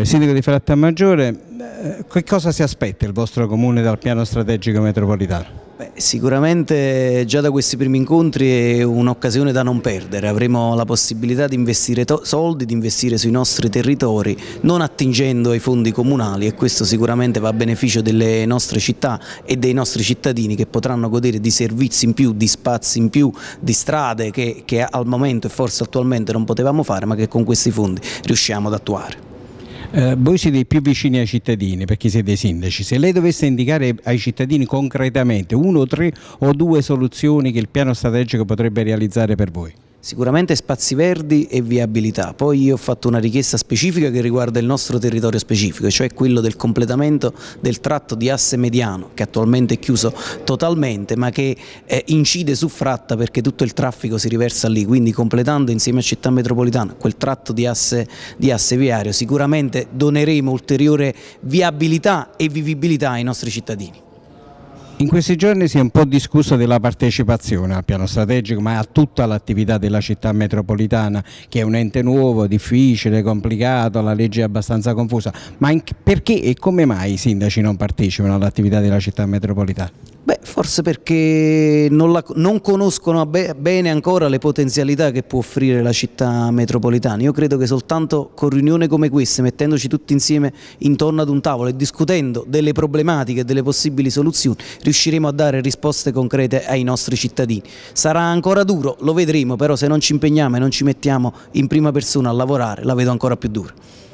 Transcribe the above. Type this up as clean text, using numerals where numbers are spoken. Il sindaco di Frattamaggiore, che cosa si aspetta il vostro comune dal piano strategico metropolitano? Beh, sicuramente già da questi primi incontri è un'occasione da non perdere, avremo la possibilità di investire soldi, di investire sui nostri territori non attingendo ai fondi comunali, e questo sicuramente va a beneficio delle nostre città e dei nostri cittadini, che potranno godere di servizi in più, di spazi in più, di strade che al momento e forse attualmente non potevamo fare, ma che con questi fondi riusciamo ad attuare. Voi siete più vicini ai cittadini perché siete sindaci. Se lei dovesse indicare ai cittadini concretamente 1, 3 o 2 soluzioni che il piano strategico potrebbe realizzare per voi? Sicuramente spazi verdi e viabilità. Poi io ho fatto una richiesta specifica che riguarda il nostro territorio specifico, cioè quello del completamento del tratto di asse mediano, che attualmente è chiuso totalmente ma che incide su Fratta, perché tutto il traffico si riversa lì, quindi completando insieme a Città Metropolitana quel tratto di asse viario sicuramente doneremo ulteriore viabilità e vivibilità ai nostri cittadini. In questi giorni si è un po' discusso della partecipazione al piano strategico, ma a tutta l'attività della città metropolitana, che è un ente nuovo, difficile, complicato, la legge è abbastanza confusa, ma perché e come mai i sindaci non partecipano all'attività della città metropolitana? Beh, forse perché non conoscono bene ancora le potenzialità che può offrire la città metropolitana. Io credo che soltanto con riunioni come queste, mettendoci tutti insieme intorno ad un tavolo e discutendo delle problematiche e delle possibili soluzioni, riusciremo a dare risposte concrete ai nostri cittadini. Sarà ancora duro, lo vedremo, però se non ci impegniamo e non ci mettiamo in prima persona a lavorare, la vedo ancora più dura.